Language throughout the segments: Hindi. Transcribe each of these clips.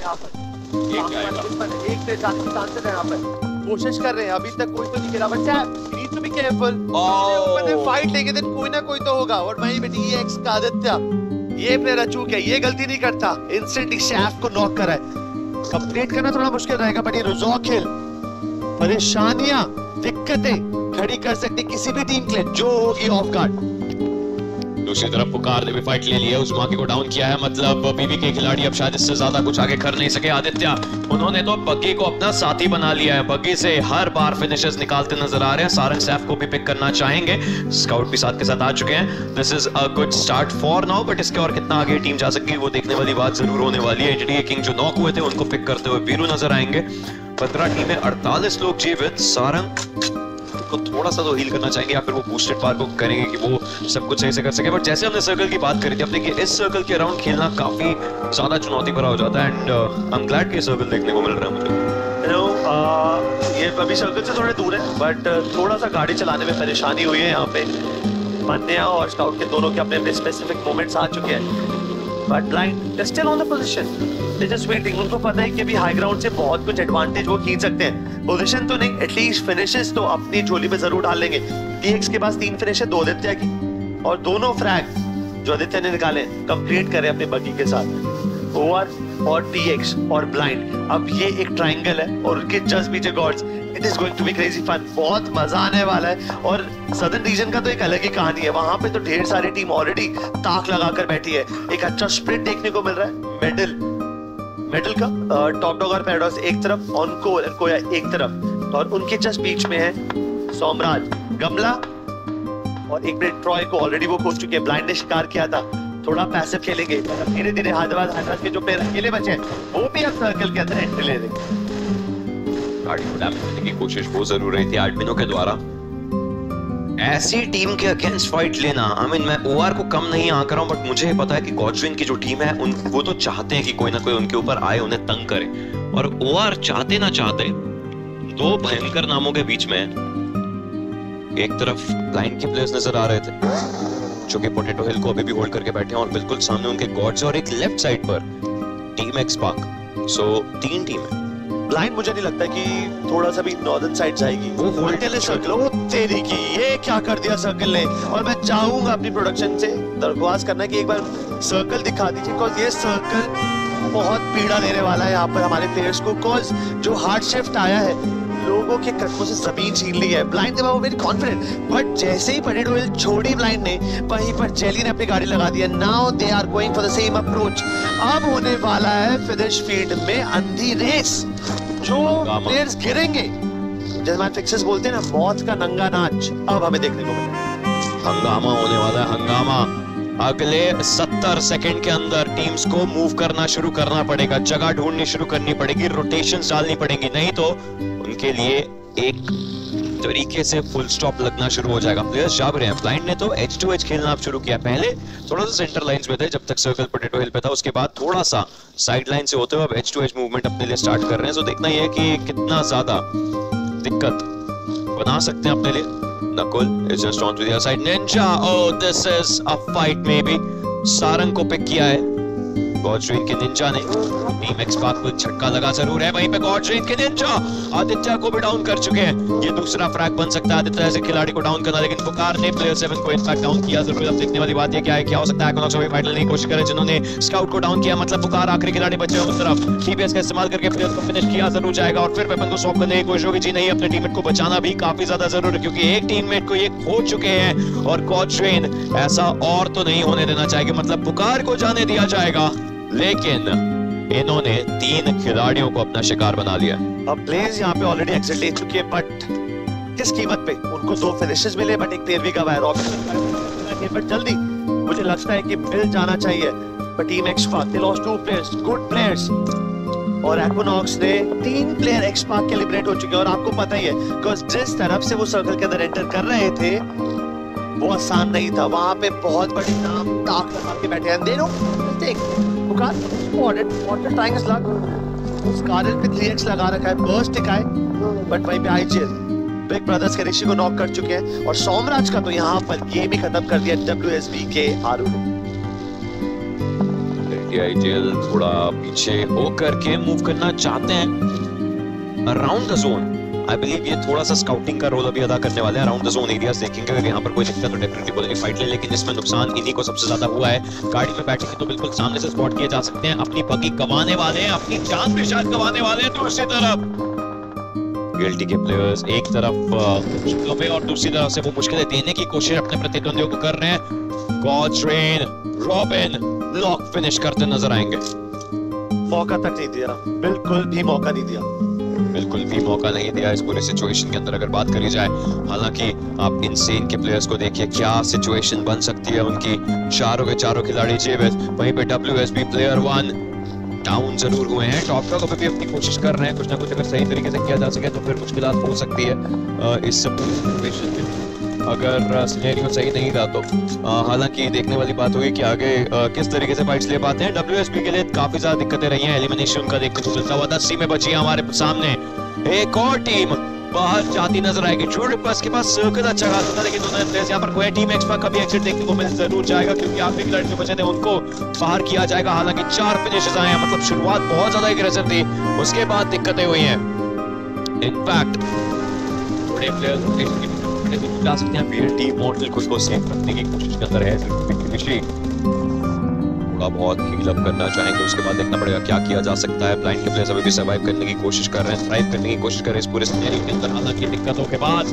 यहाँ पर एक से सात सांसद है यहाँ पर, कोशिश कर रहे हैं, अभी तक कोई तो नहीं गिरा बच्चा। नीड टू बी केयरफुल, मैंने फाइट लेके दिन कोई ना कोई तो होगा। और मेरी बेटी ये एक्स का आदित्य, ये अपने रचूक है, ये गलती नहीं करता, इंस्टेंटली शेफ को नॉक करा है। कंप्लीट करना थोड़ा मुश्किल रहेगा बट ये रुझान खेल परेशानियां दिक्कतें खड़ी कर सकती किसी भी टीम के लिए जो होगी ऑफ गार्ड। दूसरी तरफ पुकार ने भी फाइट ले लिया, उस माके को डाउन किया है, मतलब बीबी के खिलाड़ी अब शायद इससे ज्यादा कुछ आगे कर नहीं सके। आदित्य उन्होंने तो बग्गी को अपना साथी बना लिया है, बग्गी से हर बार फिनिशेस निकालते नजर आ रहे हैं। सारंग सैफ को भी पिक करना चाहेंगे, स्काउट भी साथ के साथ आ चुके हैं। This is a good start for now but इसके और कितना आगे टीम जा सकती है वो देखने वाली बात जरूर होने वाली है। एचडी के किंग जो नॉक हुए थे उनको पिक करते हुए वीरू नजर आएंगे। 15 टीमें 48 लोग जीवित। सारंग को थोड़ा सा तो हील करना चाहेंगे या फिर वो बूस्टेड पार को करेंगे कि वो सब कुछ सही से कर सके। बट जैसे हमने सर्कल की बात करी थी अपने कि इस सर्कल के अराउंड खेलना काफी ज्यादा चुनौती भरा हो जाता है एंड आई एम ग्लैड कि सर्कल देखने को मिल रहा है मुझे। ये अभी सर्कल से थोड़े दूर है बट थोड़ा सा गाड़ी चलाने में परेशानी हुई है यहाँ पे। मन्या और स्काउट के दोनों के अपने स्पेसिफिक मोमेंट्स आ चुके हैं but blind still on the position, they just waiting. उनको पता है कि भी हाई ग्राउंड से बहुत कुछ एडवांटेज वो खींच सकते हैं, पोजीशन तो नहीं एटलीस्ट फिनिशेस तो अपनी झोली में जरूर डाल लेंगे। टीएक्स के पास 3 फिनिश है, 2 आदित्य की और दोनों फ्रैग जो आदित्य ने निकाले कंप्लीट करे अपने बगी के साथ। ओआर और टीएक्स और ब्लाइंड, अब ये एक ट्रायंगल है और उनके जस्ट पीछे God's. It is going to be crazy fun, बहुत मजा आने वाला है। और सदर्न रीजन का तो एक अलग ही कहानी है, वहां पे तो ढेर सारी टीम ऑलरेडी ताक लगाकर बैठी है। एक अच्छा स्प्लिट देखने को मिल रहा है, मेडल का टॉप डॉग और पैराडॉक्स एक तरफ, ऑनकोर और कोया एक तरफ और उनके जस्ट बीच में है साम्राज गमला और एक मिनट ट्रॉय को ऑलरेडी वो पहुंच चुके हैं। ब्लाइंड ने शिकार किया था, थोड़ा पैसे खेलेंगे धीरे धीरे। हैदराबाद के जो प्लेयर अकेले बचे हैं वो भी अब सर्कल के अंदर एंट्री ले लेंगे। गाड़ी को डैमेज देने की कोशिश वो जरूर रही थी एडमिनों के द्वारा। ऐसी टीम के अगेंस्ट फाइट लेना, आई मीन मैं ओआर को कम नहीं आंक रहा हूं बट मुझे पता है कि गॉडविन की जो टीम है उन वो तो चाहते हैं कि कोई ना कोई उनके ऊपर आए, उन्हें तंग करे। और ओआर चाहते ना चाहते दो भयंकर नामों के बीच में एक तरफ ब्लाइंड के प्लेयर्स नजर आ रहे थे जो कि पोटेटो हिल को अभी भी होल्ड करके बैठे हैं और बिल्कुल सामने उनके गॉड्स और एक लेफ्ट साइड पर team x park. So 3 team है। ब्लाइंड मुझे नहीं लगता कि थोड़ा सा भी नॉर्दर्न साइड जाएगी, वो होल्टेल सर्कल वो तेरी की। ये क्या कर दिया सर्कल ने, और मैं चाहूंगा अपनी प्रोडक्शन से दरख्वास्त करना कि एक बार सर्कल दिखा दीजिए बिकॉज ये सर्कल बहुत पीड़ा देने वाला है यहाँ पर हमारे प्लेयर्स को। बिकॉज जो हार्ड शिफ्ट आया है लोगों के कटकों से जमीन छीन ली है। ब्लाइंड के बाबू वेरी कॉन्फिडेंट बट जैसे ही पटेड व्हील छोड़ी ब्लाइंड ने वहीं पर जेली ने अपनी गाड़ी लगा दी है। Now they are going for the same approach. अब होने वाला है फिनिश फील्ड में अंधी रेस, जो प्लेयर्स गिरेंगे जैसे फिक्सेस बोलते हैं ना, मौत का नंगा नाच अब हमें देखने को मिलेगा। हंगामा होने वाला है, हंगामा। अगले 70 सेकंड के अंदर टीम्स को मूव करना शुरू करना पड़ेगा, जगह ढूंढनी शुरू करनी पड़ेगी, रोटेशंस डालनी पड़ेंगी, नहीं तो उनके लिए एक तरीके से फुल स्टॉप लगना शुरू हो जाएगा। प्लेयर्स जा रहे हैं। ब्लाइंड ने तो एच टू एच खेलना शुरू किया, पहले थोड़ा सा सेंटर लाइंस में थे जब तक सर्कल पोटेटो हिल पे था, उसके बाद थोड़ा सा साइड लाइन से होते हुए अब एच टू एच मूवमेंट अपने लिए स्टार्ट कर रहे हैं। तो देखना यह है कि कितना ज्यादा दिक्कत बना सकते हैं अपने लिए। Nakul is just on to the other side. Ninja, oh, this is a fight maybe. Sarang को पिक किया है गॉडविन के निंजा ने। टीम एक्स पार्क को झटका लगा जरूर है, वहीं पे गॉडविन के निंजा आदित्य को भी डाउन कर चुके हैं। ये दूसरा फ्रैग बन सकता है आदित्य ऐसे खिलाड़ी को डाउन करना, लेकिन पुकार ने प्लेयर 7 को इनफैक्ट डाउन किया जरूर। अब देखने वाली बात ये क्या है, क्या हो सकता है। कॉनक्स भी फाइट लेने की कोशिश करे जिन्होंने स्काउट को डाउन किया, मतलब पुकार आखिरी खिलाड़ी बचे हैं। उस तरफ टीपीएस का इस्तेमाल करके प्लेयर को फिनिश किया जरूर जाएगा और फिर वेपन को सॉफ्ट करने की कोशिश होगी। जी नहीं, अपने टीममेट को बचाना भी काफी ज्यादा जरूरी है क्योंकि एक टीममेट को ये खो चुके हैं और गॉडविन ऐसा और तो नहीं होने देना चाहेंगे, मतलब पुकार को जाने दिया जाएगा लेकिन इन्होंने 3 खिलाड़ियों को अपना शिकार बना लिया। अब प्लेयर्स यहाँ पे ऑलरेडी एक्सिट ले चुकी है बट किस कीमत पे, उनको 2 फिनिशेस मिले बट एक प्लेयर भी गवाया। रॉकेट बट जल्दी मुझे लगता है कि मिल जाना चाहिए but team x park they lost 2 players, good players. और एक्नॉक्स ने 3 प्लेयर एक्स पार्क के लिबरेट हो चुके हैं और आपको पता ही है बिकॉज जिस तरफ से वो सर्कल के अंदर एंटर कर रहे थे वो आसान नहीं था, वहां पे बहुत बड़े नाम ताक लगा के बैठे हैं। देखो पुकार स्पॉटेड वाटर टाइगर्स लग उस कारण पे 3x लगा रखा है, बर्स्ट टिकाए बट वहीं पे आईजीएल बिग ब्रदर्स के ऋषि को नॉक कर चुके हैं और सोमराज का तो यहां पर गेम ही खत्म कर दिया डब्ल्यूएसबी के आरओ ने। टीआईटीएल थोड़ा पीछे होकर के मूव करना चाहते हैं around the zone. I believe ये थोड़ा सा स्काउटिंग का रोल अभी अदा करने वाले हैं, अराउंड द जोन एरियाज देखेंगे। अगर यहाँ पर कोई दिक्कत तो डेफिनेटली बोलेंगे फाइट ले, लेकिन इसमें नुकसान इन्हीं को सबसे ज्यादा हुआ है। गाड़ी में बैठेंगे तो बिल्कुल सामने से स्पॉट किए जा सकते हैं, अपनी पगी गंवाने वाले हैं, अपनी जान निशान गंवाने वाले हैं। दूसरी तरफ गिल्टी के प्लेयर्स एक तरफ और दूसरी तरफ से वो मुश्किलें देने की कोशिश अपने प्रतिद्वंदियों को कर रहे हैं। गॉड रेन रॉबिन लॉक फिनिश करते नजर आएंगे। मौका तक नहीं दिया, बिल्कुल भी मौका नहीं दिया, बिल्कुल भी मौका नहीं दिया इस पूरी सिचुएशन के अंदर अगर बात करी जाए। हालांकि आप इनसेन के प्लेयर्स को देखिए क्या सिचुएशन बन सकती है उनकी। चारों के चारों खिलाड़ी जेबस, वहीं पे WSB प्लेयर वन डाउन जरूर हुए हैं। टॉप का कभी भी अपनी कोशिश कर रहे हैं, कुछ ना कुछ अगर सही तरीके से किया जा सके तो फिर मुश्किल हो सकती है इस सिचुएशन में, अगर सिनेरियो सही नहीं रहा तो। हालांकि देखने वाली बात होगी कि आगे किस तरीके से फाइट्स ले पाते हैं। WSB के लिए काफी ज्यादा दिक्कतें रही हैं, एलिमिनेशन का देखने को मिलता हुआ। 10 में बची है हमारे सामने, एक और टीम बाहर जाती नजर आएगी। के पास सर्कल अच्छा खासा था, लेकिन यहाँ पर कोई टीम एक्सपर्ट कभी एक्सिट देखने को मिल जरूर जाएगा, क्योंकि आखिरी खिलाड़ी जो बचे थे उनको बाहर किया जाएगा। हालांकि 4 फिनिशेस आए हैं, मतलब शुरुआत बहुत ज्यादा एग्रेसिव थी, उसके बाद दिक्कतें हुई हैं। इनफैक्ट थोड़े प्लेयर्स जा सकते हैं, टीम मॉडल खुद को सेफ रखने की कोशिश के अंदर है, बहुत हील अप करना चाहेंगे। उसके बाद देखना पड़ेगा क्या किया जा सकता है। ब्लाइंड के प्लेयर्स अभी भी सर्वाइव करने की कोशिश कर रहे हैं, थ्राइव करने की कोशिश कर रहे हैं इस पूरे सिनेरियो के अंदर। हालांकि दिक्कतों के बाद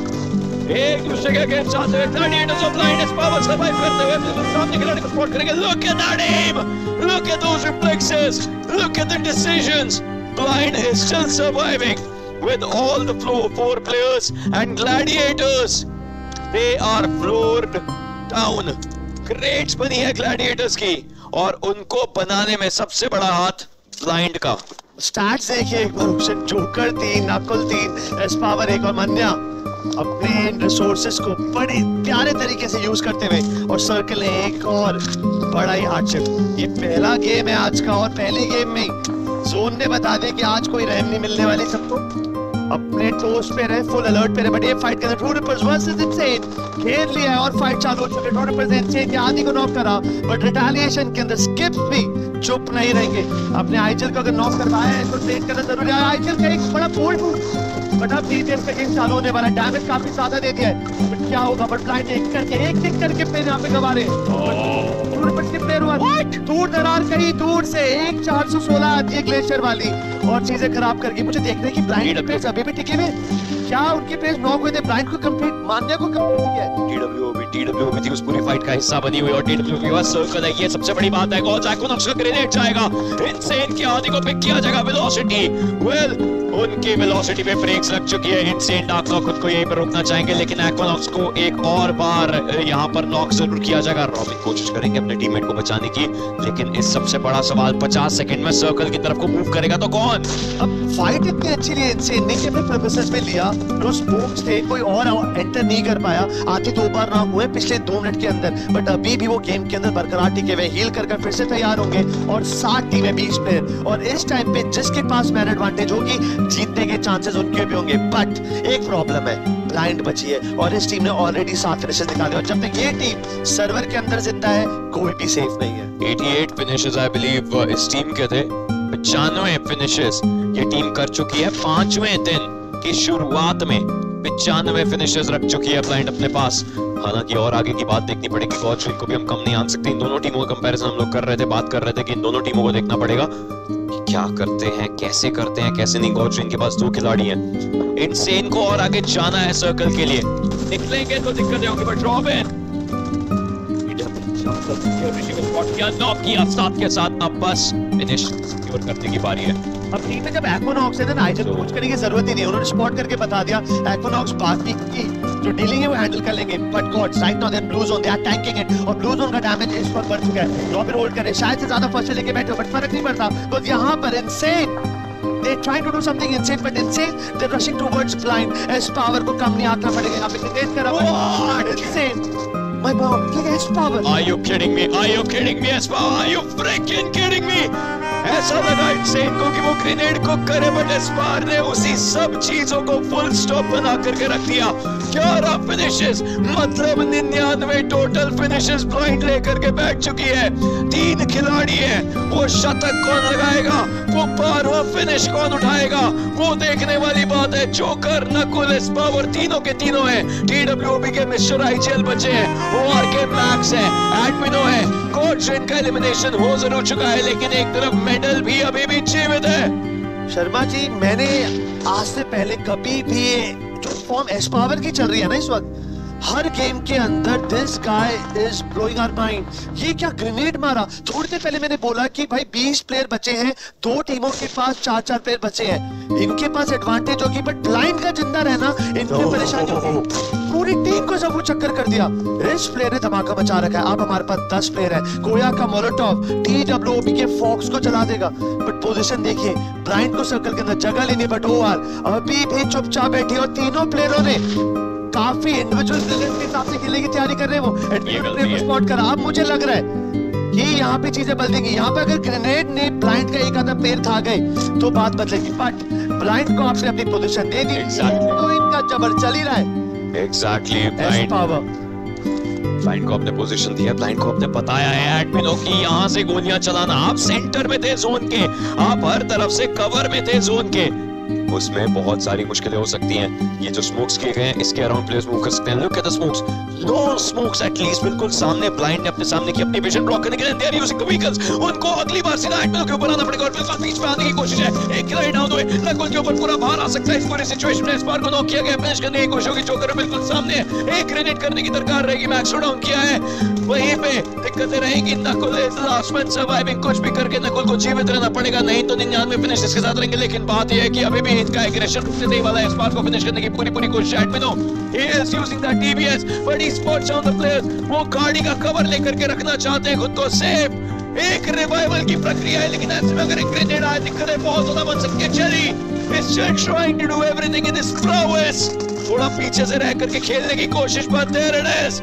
एक दूसरे के अगेंस्ट जाते हुए Gladiators of blindness power survive करते हुए बिल्कुल सामने खिलाड़ी को स्पॉट करेंगे। Look at that aim, look at those reflexes, look at the decisions. Blind is still surviving with all the four players and Gladiators, they are floored down. Crates बनी है ग्लैडिएटर्स की और उनको बनाने में सबसे बड़ा हाथ ब्लाइंड का। स्टार्ट देखिए एक बार, ऑप्शन जोकर 3, नकल 3, एस पावर 1 और मन्या अपने इन रिसोर्सेज को बड़े प्यारे तरीके से यूज करते हुए, और सर्कल 1 और बड़ा ही हार्डशिप। ये पहला गेम है आज का, और पहले गेम में जोन ने बता दिया कि आज कोई रहम नहीं मिलने वाली, सबको अपने टोस्ट पे रहे, फुल अलर्ट पे रहे। बट ये फाइट के अंदर ट्रू रिपर्स वर्सेस इनसेन खेल लिया है और फाइट चालू हो चुकी है। ट्रू रिपर्स ने इनसेन के आदि को नॉक करा, बट रिटालिएशन के अंदर स्किप्स भी चुप नहीं रहेंगे। अपने आईचल को अगर नॉक करवाया है तो ट्रेड करना जरूरी है। आईचल का एक बड़ा बोल्ड मूव, बट अब डीटेल पे गेम चालू होने वाला है। डैमेज काफी ज्यादा दे दिया है, बट क्या होगा। बट ब्लाइंड एक टिक करके पे यहां पे गवा रहे दूर दरार, कहीं दूर से एक 416 आती है ग्लेशियर वाली और चीजें खराब करके। मुझे देखने की ब्लाइंड प्लेस अभी भी टिके हुए, क्या उनके प्लेस नॉक हुए थे? ब्लाइंड को कंप्लीट, मान्या को कंप्लीट किया है। टीडब्ल्यूओबी थी उस पूरी फाइट का हिस्सा बनी हुई, और टीडब्ल्यूओबी का सर्कल है, ये सबसे बड़ी बात है। और जाको नक्शा ग्रेनेड जाएगा, इनसेन के आदि को पिक किया जाएगा। वेलोसिटी, वेल उनकी वेलोसिटी पे ब्रेक्स लग चुकी है। इनसेन डार्क नॉक खुद को यहीं पर रोकना चाहेंगे, लेकिन एक्वानॉक्स को एक और बार यहां पर नॉक जरूर किया जाएगा। रॉबिन कोशिश करेंगे अपने टीममेट को बचाने की, लेकिन इस सबसे बड़ा सवाल 50 सेकंड में सर्कल की तरफ को मूव करेगा तो कौन। अब फाइट इतनी अच्छी ली इनसेन ने कि अपने पर्पसेस पे लिया, उस बूम्स थे, कोई और एंटर नहीं कर पाया। आते 2 बार नॉक हुए पिछले 2 मिनट के अंदर, बट अभी भी वो गेम के अंदर बरकरार टिके हुए। हील करके फिर से तैयार होंगे और 7 टीमें 20 प्लेयर, और इस टाइम पे जिसके पास मैन एडवांटेज होगी जीतने के चांसेस उनके भी होंगे। बट एक प्रॉब्लम है, ब्लाइंड बची है और इस टीम ने ऑलरेडी 7 फिनिशेस निकाले, और जब तक ये टीम सर्वर के अंदर जिंदा है कोई भी सेफ नहीं है। 88 फिनिशेस आई बिलीव इस टीम के थे, 95 फिनिशेस ये टीम कर चुकी है। 5वें दिन की शुरुआत में 95 फिनिशेस रख चुकी है ब्लाइंड अपने पास। हालांकि और आगे की बात देखनी पड़ेगी, गॉड को भी हम कम नहीं आंक सकते। इन दोनों टीमों का कंपैरिजन हम लोग कर रहे थे, बात कर रहे थे कि इन दोनों टीमों को देखना पड़ेगा क्या करते हैं कैसे नहीं। गॉड के पास 2 खिलाड़ी हैं, इनसेन को और आगे जाना है सर्कल के लिए, निकलेंगे तो दिक्कतें होंगी। बट रॉबिन नॉक किया, साथ के साथ अब बस फिनिश क्योर करने की बारी है। अब टीम में जब एक्वानॉक्स है ना, आइजल पूछ करने की जरूरत ही नहीं, उन्होंने स्पॉट करके बता दिया। एक्वानॉक्स बात की जो डीलिंग है वो हैंडल कर लेंगे, but Gods right now there blue zone, they are tanking it, और ब्लू जोन का डैमेज इस पर बढ़ चुका है। रॉबिन होल्ड कर रहे, शायद से ज्यादा फर्स्ट लेके बैठे, बट फर्क नहीं पड़ता। तो यहां पर Insane they trying to do something insane, but insane they're rushing towards blind. इस पावर को कम नहीं आंकना पड़ेगा, अब इनसेन कर रहा है। Insane My bomb, yes, power. Are you kidding me? Are you kidding me, Espoir? Are you freaking kidding me? ऐसा लगा इनसेन को कि वो ग्रेनेड को करे, बट एस्पार ने उसी सब चीजों को फुल स्टॉप बना करके रख दिया। 11 फिनिशेस मतलब 99 टोटल फिनिशेस ब्लाइंड लेकर के बैठ चुकी है। 3 खिलाड़ी हैं, वो शतक कौन लगाएगा, वो पार वो फिनिश कौन उठाएगा, वो देखने वाली बात है। जोकर, नकुल, एस्पार और तीनों के तीनों हैं टीडब्ल्यूबी के मिस्टर आईजीएल बचे हैं, ओआर के मैक्स है, एडमिनो है, कोच इनका एलिमिनेशन हो जरूर चुका है लेकिन एक तरफ मेडल भी अभी भी जीवित है। शर्मा जी, मैंने आज से पहले कभी भी जो फॉर्म एस्पावर की चल रही है ना इस वक्त, हर गेम के अंदर this guy is blowing our mind. ये क्या ग्रेनेड मारा। थोड़ी देर पहले मैंने बोला कि भाई 20 प्लेयर बचे हैं, 2 टीमों के पास 4-4 प्लेयर बचे हैं, इनके पास एडवांटेज होगी, बट ब्लाइंड का जिंदा रहना इनके परेशानी होगी। पूरी टीम को सब वो चक्कर कर दिया। इस प्लेयर ने धमाका मचा रखा है। अब हमारे पास 10 प्लेयर है, गोया का मोलोटॉव टीडब्ल्यूओबी के फॉक्स को चला देगा, बट पोजीशन देखिए, ब्लाइंड को सर्कल के अंदर जगह लेनी, बट ओआर अभी भी चुपचाप बैठे और तीनों प्लेयरों ने काफी इंडिविजुअल के हिसाब से खेलने की तैयारी कर रहे हैं। वो एडमिन को स्पॉट करा। अब मुझे लग रहा है कि यहाँ पे चीजें बदल देंगी। यहाँ पे अगर ग्रेनेड ने ब्लाइंड का एक आधा पैर खा गए तो बात बदलेगी, बट ब्लाइंड को आपने अपनी पोजीशन दे दी तो इनका जबर चल ही रहा है। Exactly, ब्लाइंड को अपने पोजीशन दिया, ब्लाइंड को अपने बताया है एडमिनो की यहाँ से गोलियां चलाना। आप सेंटर में थे जोन के, आप हर तरफ से कवर में थे जोन के, उसमें बहुत सारी मुश्किलें हो सकती हैं। ये जो स्मोक्स किए गए हैं इसके अराउंड प्लेयर्स मूव कर सकते हैं। Look at the smokes, no smokes at least बिल्कुल सामने। ब्लाइंड ने अपने सामने की अपनी विजन ब्लॉक करने के लिए they are using the vehicles. उनको अगली बार सीधा एडमिनो के ऊपर आना पड़ेगा और बिल्कुल बीच में आने की कोशिश है। एक राइट डाउन हुए, नकुल के ऊपर पूरा भार आ सकता है इस पूरी सिचुएशन में। इस बार को नॉक किया गया, फिनिश करने की कोशिश होगी, जोकर बिल्कुल सामने, एक ग्रेनेड करने की दरकार रहेगी। मैक्स को डाउन किया है, वहीं पे दिक्कतें रहेगी। Nakul is last man surviving, कुछ भी करके नकुल को जीवित रहना पड़ेगा, नहीं तो 99 फिनिश इसके साथ रहेंगे। लेकिन बात यह है कि अभी भी इनका एग्रेशन रुकने नहीं वाला है। स्पार्क को फिनिश करने की पूरी कोशिश एडमिनो, he is using that TBS but he spots on the players. वो गाड़ी का कवर लेकर के रखना चाहते हैं खुद को सेफ, एक रिवाइवल की प्रक्रिया है, लेकिन ऐसे में अगर एक ग्रेनेड आए दिक्कतें बहुत ज्यादा बन सकती है। Cherry is just trying to do everything in this prowess, थोड़ा पीछे से रह करके खेलने की कोशिश, but there it is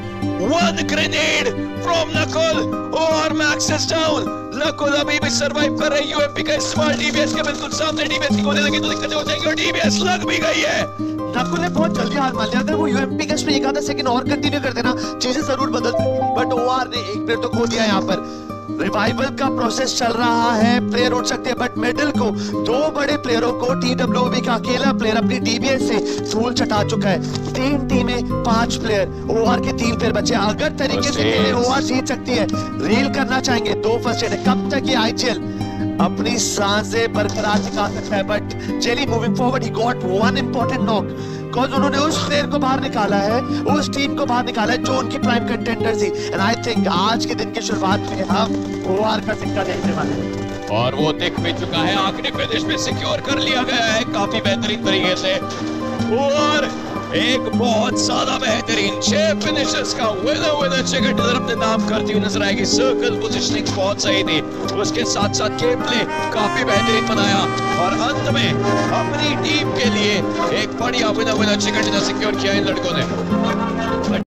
one grenade from Nakul और मैक्स इज डाउन। नकुल अभी भी सर्वाइव कर रही यूएमपी का इस्तेमाल, डीबीएस के बिल्कुल सामने, डीबीएस की गोली लगी तो दिक्कत हो जाएगी और डीबीएस लग भी गई है। नकुल ने बहुत जल्दी हार मान लिया। अगर वो यूएमपी का इसमें एक आधा सेकंड और कंटिन्यू कर देना चीजें जरूर बदल सकती, बट ओआर ने एक प्लेयर तो खो दिया। यहाँ पर रिवाइवल का प्रोसेस चल रहा है, प्लेयर उठ सकते हैं, बट मेडल को 2 बड़े प्लेयरों को टीडब्ल्यूओबी का अकेला प्लेयर अपनी डीबीएस से धूल चटा चुका है। 3 टीमें 5 प्लेयर, ओआर के 3 प्लेयर बचे। अगर तरीके से ओआर जीत सकती है, रील करना चाहेंगे, 2 फर्स्ट एड। कब तक ये आईजीएल अपनी सांसें बरकरार दिखा सकता है, but Jelly moving forward, he got one important knock. उन्होंने उस प्लेयर को बाहर निकाला है, उस टीम को बाहर निकाला है जो उनकी प्राइम कंटेंडर थी। एंड आई थिंक आज के दिन की शुरुआत में हम ओआर का सिक्का देखने वाले हैं और वो दिख भी चुका है। आखिरी फिनिश में सिक्योर कर लिया गया है काफी बेहतरीन तरीके से, और एक बहुत ज्यादा बेहतरीन 6 फिनिशेस का विनर टिकट अपने नाम करती हुई नजर आएगी। सर्कल पोजीशनिंग बहुत सही थी, उसके साथ साथ गेम प्ले काफी बेहतरीन बनाया और अंत में अपनी टीम के लिए एक बढ़िया विनर टिकट सिक्योर किया इन लड़कों ने।